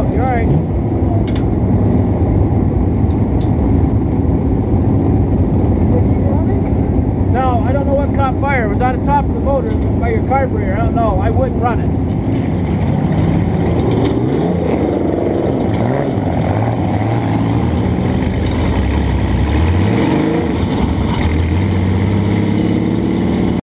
out. You're all right. No, I don't know what caught fire. It was on the top of the motor by your carburetor. I don't know. I wouldn't run it.